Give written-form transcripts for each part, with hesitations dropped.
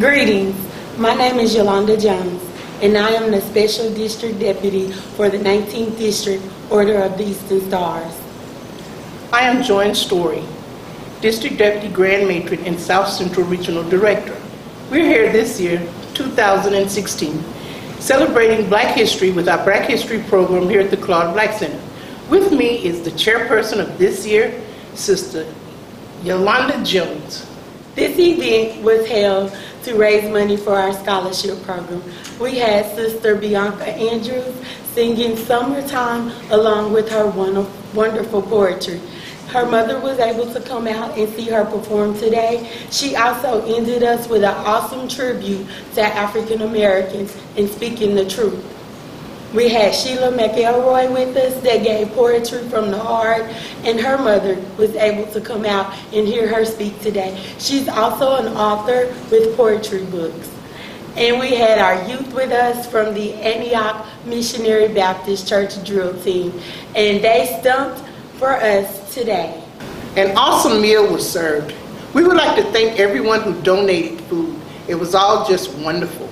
Greetings, my name is Yolanda Jones, and I am the Special District Deputy for the 19th District Order of the Eastern Stars. I am Jo Ann Storey, District Deputy Grand Matron and South Central Regional Director. We're here this year, 2016, celebrating Black history with our Black History program here at the Claude Black Center. With me is the chairperson of this year, Sister Yolanda Jones. This event was held to raise money for our scholarship program. We had Sister Bianca Andrews singing Summertime along with her wonderful poetry. Her mother was able to come out and see her perform today. She also ended us with an awesome tribute to African Americans in speaking the truth. We had Sheila McElroy with us that gave poetry from the heart, and her mother was able to come out and hear her speak today. She's also an author with poetry books. And we had our youth with us from the Antioch Missionary Baptist Church drill team, and they stumped for us today. An awesome meal was served. We would like to thank everyone who donated food. It was all just wonderful.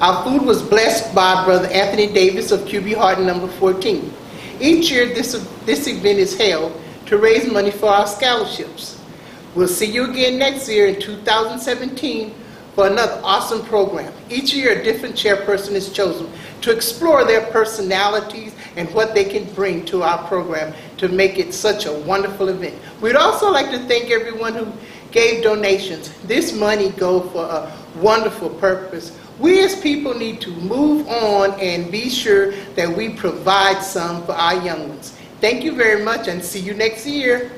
Our food was blessed by Brother Anthony Davis of QB Harden number 14. Each year this event is held to raise money for our scholarships. We'll see you again next year in 2017 for another awesome program. Each year a different chairperson is chosen to explore their personalities and what they can bring to our program to make it such a wonderful event. We'd also like to thank everyone who gave donations. This money goes for a wonderful purpose. We as people need to move on and be sure that we provide some for our young ones. Thank you very much and see you next year.